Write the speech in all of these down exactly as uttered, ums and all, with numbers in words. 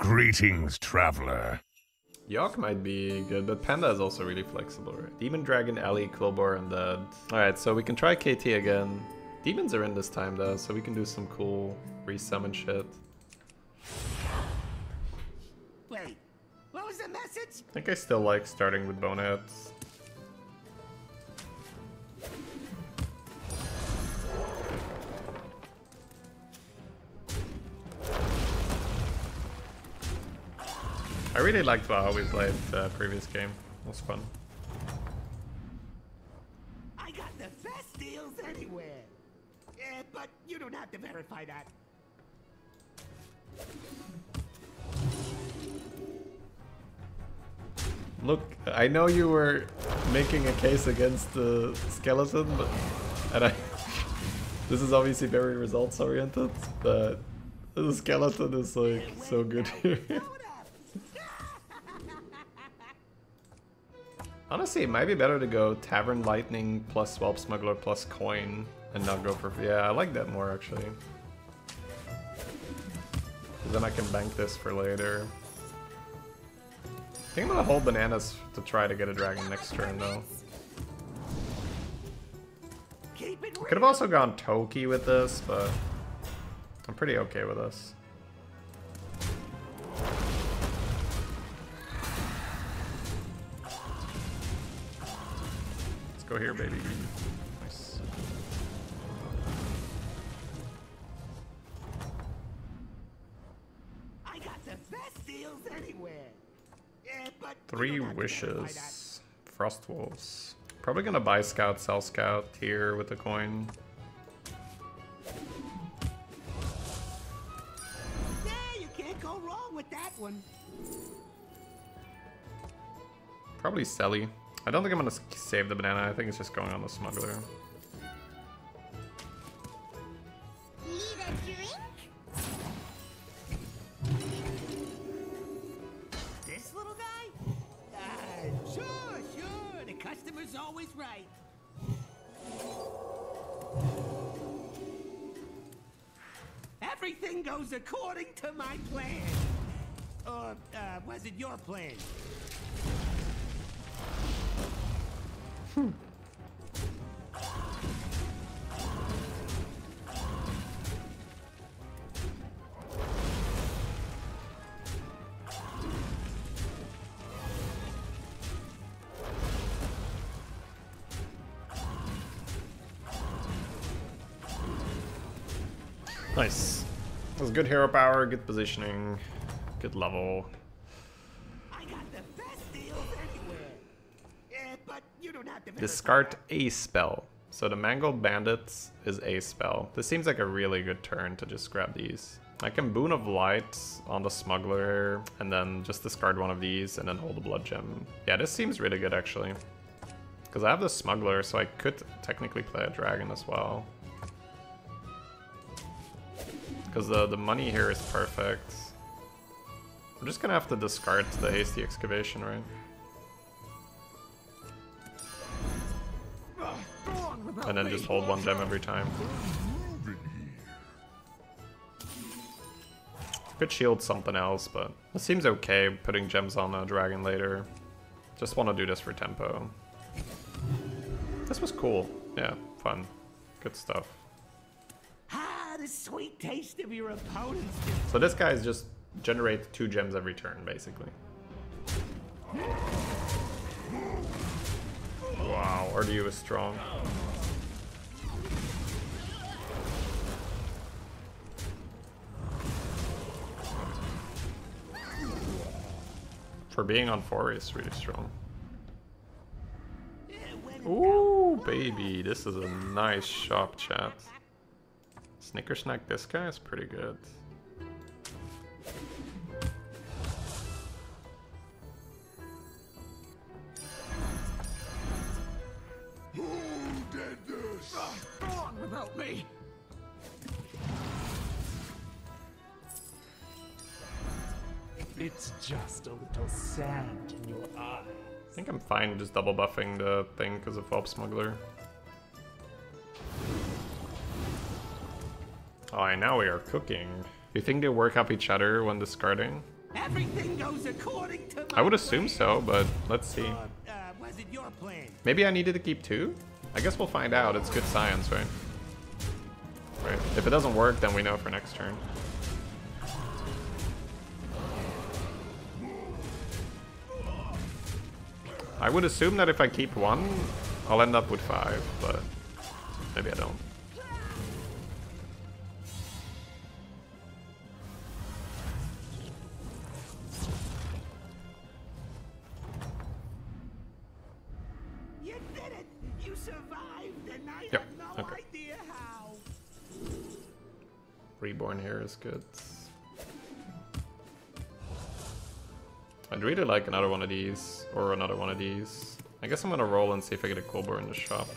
Greetings, traveler. York might be good, but Panda is also really flexible, right? Demon Dragon, Alley, Quilboar, and Undead. Alright, so we can try K T again. Demons are in this time, though, so we can do some cool resummon shit. Wait, what was the message? I think I still like starting with Boneheads. I really liked how we played the uh, previous game. It was fun. I got the best deals anywhere. Yeah, but you don't have to verify that. Look, I know you were making a case against the skeleton, but and I this is obviously very results oriented, but the skeleton is like so good here. Honestly, it might be better to go Tavern Lightning plus Swelp Smuggler plus Coin and not go for... Yeah, I like that more, actually. Because then I can bank this for later. I think I'm gonna hold Bananas to try to get a Dragon next turn, though. I could have also gone Toki with this, but I'm pretty okay with this. Go here, baby. Nice. I got the best deals anywhere. Yeah, but three wishes. Frostwolves. Probably gonna buy Scout, sell Scout here with the coin. Yeah, you can't go wrong with that one. Probably Selly. I don't think I'm gonna save the banana, I think it's just going on the smuggler. Need a drink? This little guy? Uh, sure, sure, the customer's always right. Everything goes according to my plan. Or, uh, was it your plan? Hmm. Nice. That was good hero power, good positioning, good level. Discard a spell. So the Mangled Bandits is a spell. This seems like a really good turn to just grab these. I can Boon of Light on the Smuggler and then just discard one of these and then hold the Blood Gem. Yeah, this seems really good actually. Because I have the Smuggler, so I could technically play a Dragon as well. Because the, the money here is perfect. I'm just gonna have to discard the Hasty Excavation, right? And then just hold one gem every time. Could shield something else, but it seems okay putting gems on a dragon later. Just want to do this for tempo. This was cool. Yeah, fun. Good stuff. Ah, the sweet taste of your opponent's. So this guy's just generates two gems every turn, basically. Wow, R D U is strong. For being on four is really strong. Ooh, baby, this is a nice shop chat. Snickersnack, this guy is pretty good. Who did this? Wrong without me. It's just a little sand in your eyes. I think I'm fine just double buffing the thing because of Swelp Smuggler. Alright, now we are cooking. Do you think they work up each other when discarding? Everything goes according to I would assume so, but let's see. Uh, uh, was it your plan? Maybe I needed to keep two? I guess we'll find out. It's good science, right? Right. If it doesn't work, then we know for next turn. I would assume that if I keep one, I'll end up with five, but maybe I don't. You did it! You survived, and I yep. have no okay. idea how. Reborn here is good. I'd really like another one of these, or another one of these. I guess I'm gonna roll and see if I get a Quilboar in the shop.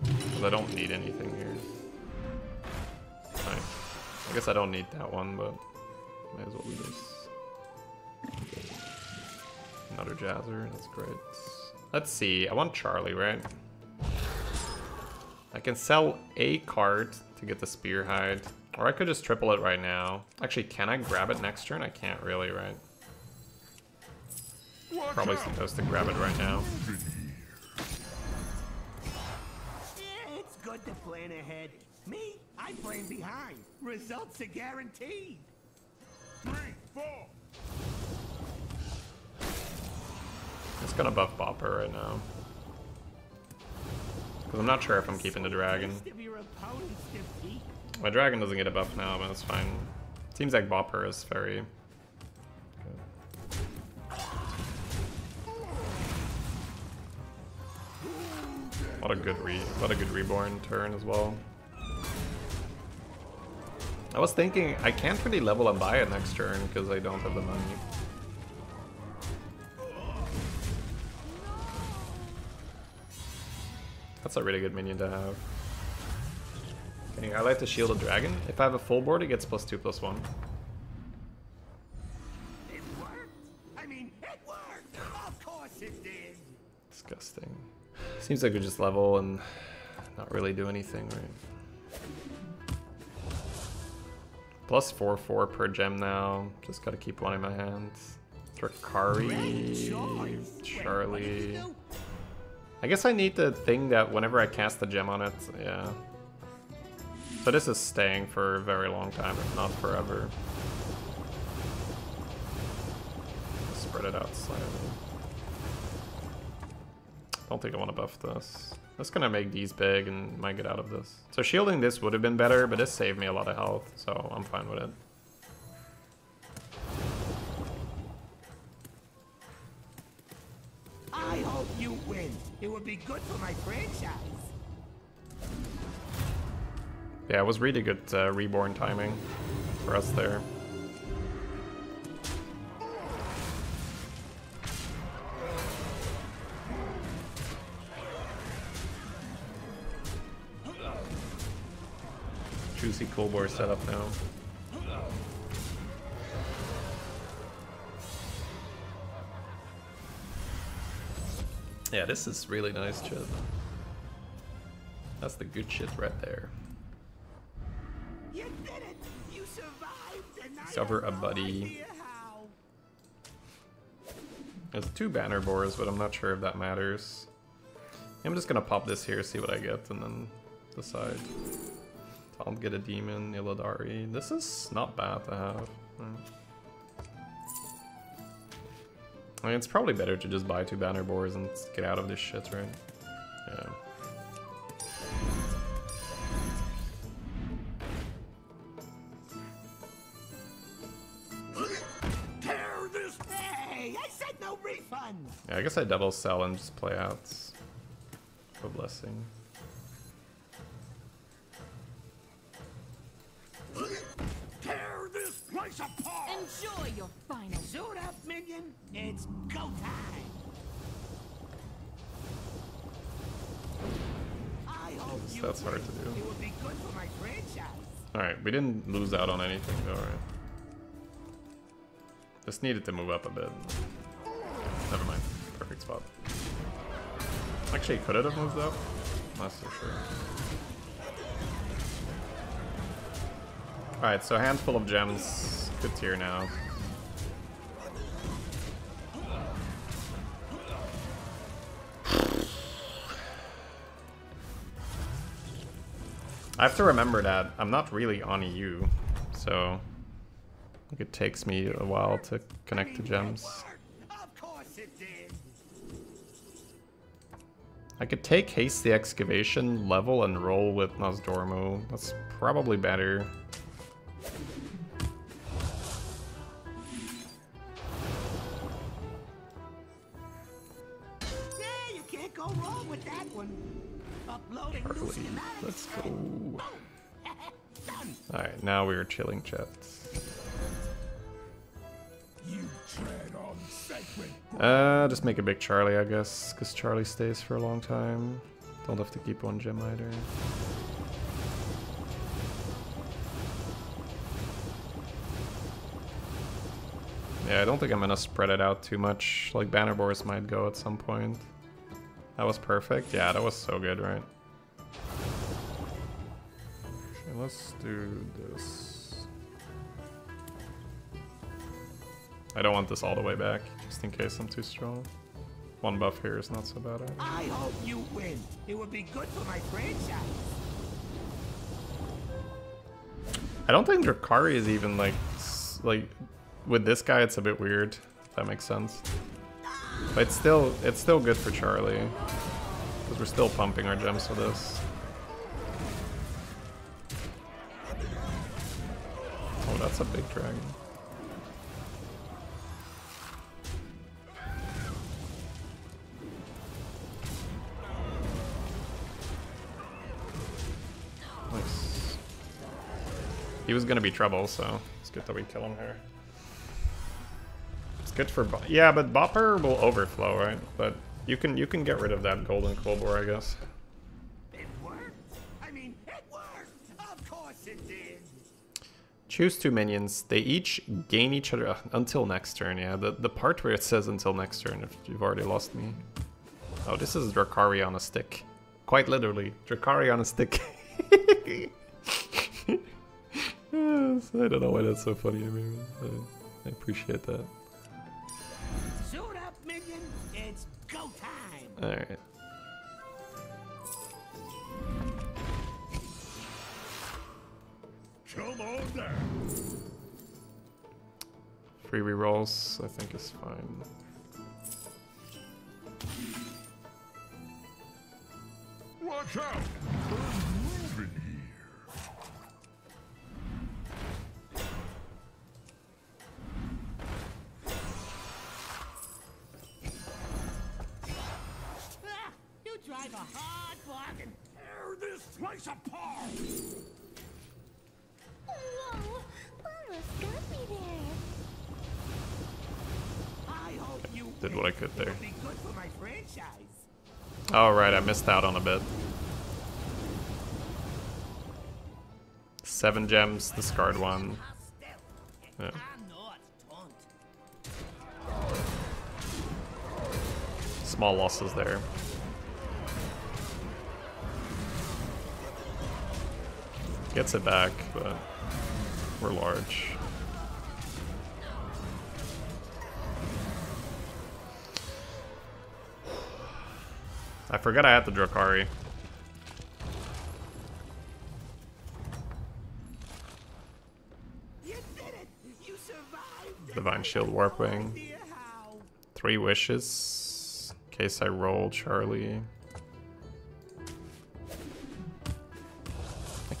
Because I don't need anything here. Alright. I guess I don't need that one, but might as well do this. Another Jazzer, that's great. Let's see, I want Charlie, right? I can sell a card to get the Spear Hide, or I could just triple it right now. Actually, can I grab it next turn? I can't really, right? Probably supposed to grab it right now. Yeah, it's good to plan ahead. Me, I plan behind. Results are guaranteed. Three, four. It's gonna buff Bopper right now. Because I'm not sure if I'm keeping the dragon. My dragon doesn't get a buff now, but it's fine. Seems like Bopper is very... What a good re what a good reborn turn as well. I was thinking I can't really level and buy it next turn because I don't have the money. That's a really good minion to have. Can you highlight the shield of dragon? If I have a full board, it gets plus two plus one. It worked. I mean, it worked. Of course it did. Disgusting. Seems like we just level and not really do anything, right? Plus four, four per gem now. Just gotta keep one in my hands. Drakari, Charlie. I guess I need the thing that whenever I cast the gem on it, yeah. So this is staying for a very long time, if not forever. Spread it out slightly. I don't think I want to buff this. That's gonna make these big and might get out of this. So shielding this would have been better, but this saved me a lot of health, so I'm fine with it. I hope you win. It would be good for my franchise. Yeah, it was really good uh, reborn timing for us there. Juicy Quilboar setup now. Yeah, this is really nice shit. That's the good shit right there. You did it. You survived and discover a buddy. There's two banner boars, but I'm not sure if that matters. I'm just gonna pop this here, see what I get, and then decide. I'll get a demon, Illidari. This is not bad to have. I mean, it's probably better to just buy two banner boars and get out of this shit, right? Yeah. Tear this! Hey, I said no refund! Yeah, I guess I double sell and just play out. A blessing. Enjoy your final. Suit up, minion. It's go time. I hope you that's hard to do. It would be good for my franchise. All right, we didn't lose out on anything, though, right? Just needed to move up a bit. Never mind. Perfect spot. Actually, could it have moved up? Not so sure. Alright, so handful of gems, good tier now. I have to remember that I'm not really on E U, so I think it takes me a while to connect to gems. I could take Hasty Excavation, level, and roll with Nazdormu. That's probably better. Yeah, you can't go wrong with that one. Charlie, let's go. Alright, now we are chilling, chat. Uh, just make a big Charlie, I guess, because Charlie stays for a long time. Don't have to keep one gem either. Yeah, I don't think I'm gonna spread it out too much. Like, Banner Boars might go at some point. That was perfect. Yeah, that was so good, right? Okay, let's do this. I don't want this all the way back, just in case I'm too strong. One buff here is not so bad either. I hope you win. It would be good for my franchise. I don't think Drakari is even like like with this guy. It's a bit weird. If that makes sense. But it's still it's still good for Charlie, because we're still pumping our gems with this. Oh, that's a big dragon. Nice. He was gonna be trouble, so it's good that we kill him here. Good for bo yeah, but Bopper will overflow, right? But you can you can get rid of that golden Quilboar, I guess. It worked. I mean, it worked. Of course it did. Choose two minions. They each gain each other uh, until next turn. Yeah, the the part where it says until next turn, if you've already lost me. Oh, this is Drakari on a stick. Quite literally, Drakari on a stick. Yes, I don't know why that's so funny. I mean, I, I appreciate that. It's go time. All right. Come on there. Free rerolls, I think, is fine. Watch out! We're moving here. Drive a hard bargain. Tear this place apart. Whoa, almost got me there. I hope okay. you did what I could there. Be good for my franchise. All right, I missed out on a bit. Seven gems, discard one. Yeah. Small losses there. Gets it back, but we're large. I forgot I had the Drakari. You did it. You survived. Divine Shield Warping. Three wishes. In case I roll Charlie.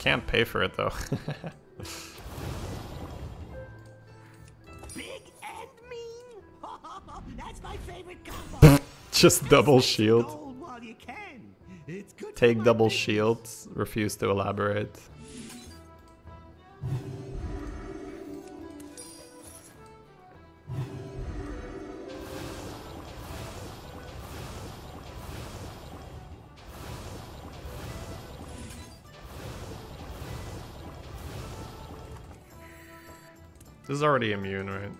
Can't pay for it though. Big and mean. Oh, that's my favorite combo. Just double shield. Take double shield. Refuse to elaborate. This is already immune, right?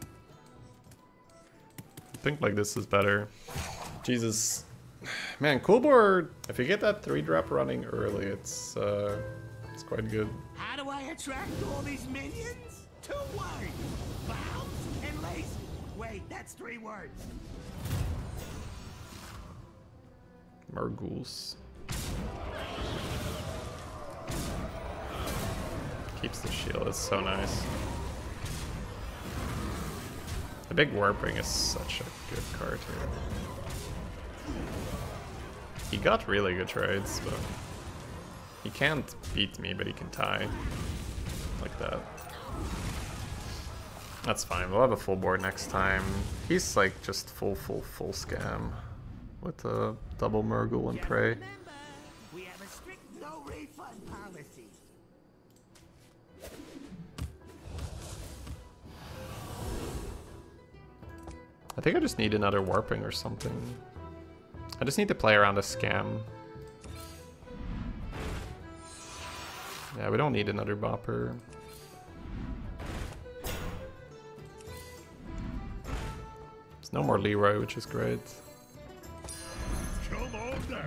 I think like this is better. Jesus. Man, Quilboar, if you get that three drop running early, it's uh it's quite good. How do I attract all these minions? Two words. Bounce and lazy. Wait, that's three words. Merguls. Keeps the shield, it's so nice. The big Warpwing is such a good card here. He got really good trades, but he can't beat me, but he can tie. Like that. That's fine, we'll have a full board next time. He's like just full, full, full scam. With a double Mergul and Prey. We have a strict no refund policy. I think I just need another warping or something. I just need to play around a scam. Yeah, we don't need another bopper. There's no more Leroy, which is great. Come on there.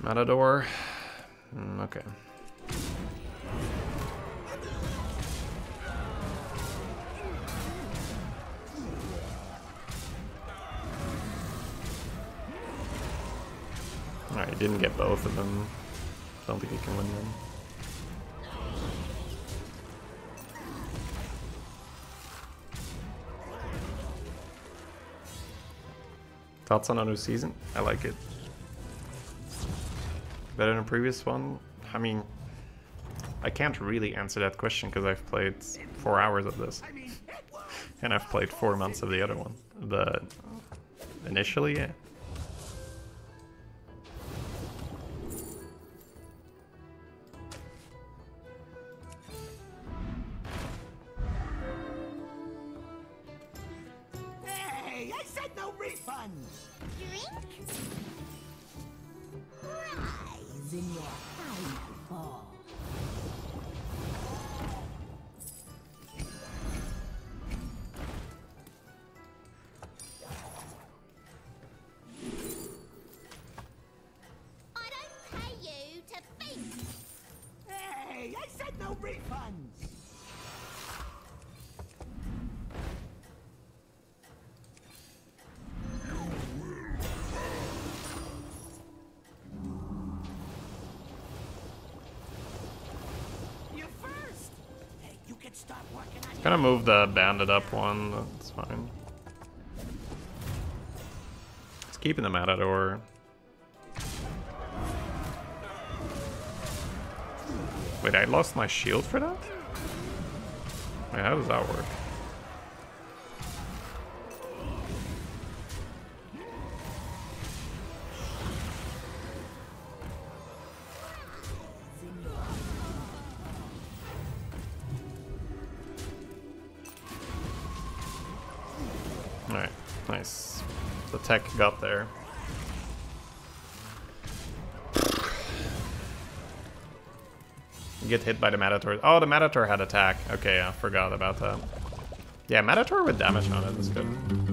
Matador. Mm, okay. Alright, he didn't get both of them. Don't think he can win them. Thoughts on a new season? I like it. Better than the previous one? I mean, I can't really answer that question because I've played four hours of this. And I've played four months of the other one. The initially, yeah. Hey, I said no refunds! Drink? In your eyeball. I don't pay you to think. Hey, I said no refunds. Gonna move the bandit up one, that's fine. It's keeping the Matador. Wait, I lost my shield for that? Wait, how does that work? Tech got there. You get hit by the Matador. Oh, the Matador had attack. Okay, I forgot about that. Yeah, Matador with damage on it is good.